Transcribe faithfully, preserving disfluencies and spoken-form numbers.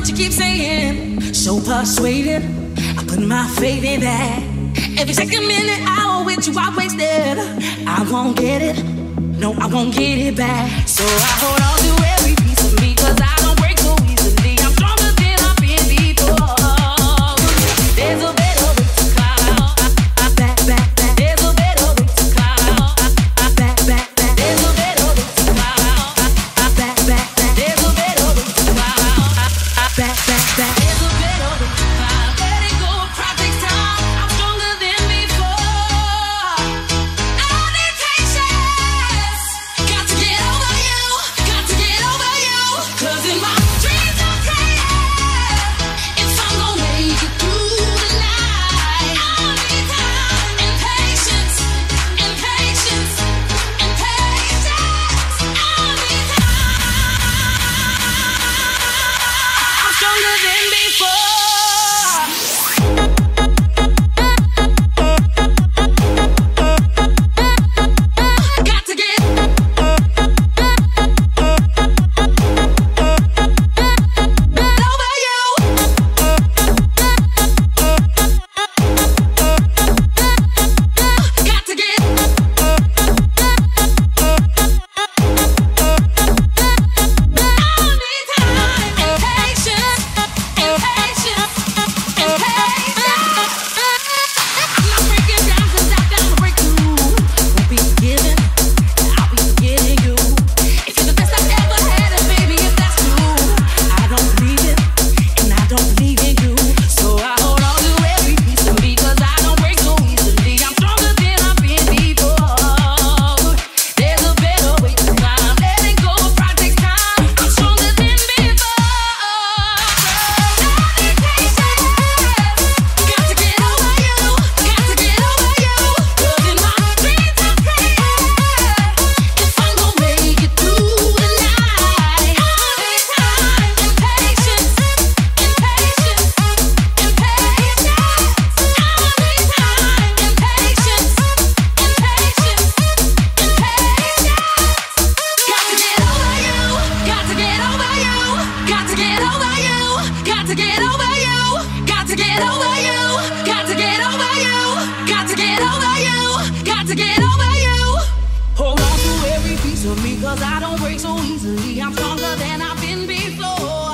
what you keep saying, so persuaded. I put my faith in that. Every second, minute, hour with you, I wasted. I won't get it. No, I won't get it back. So I hold on to every piece of me, 'cause I don't break so easily. I'm stronger than I've been before. There's a me, 'cause I don't break so easily. I'm stronger than I've been before.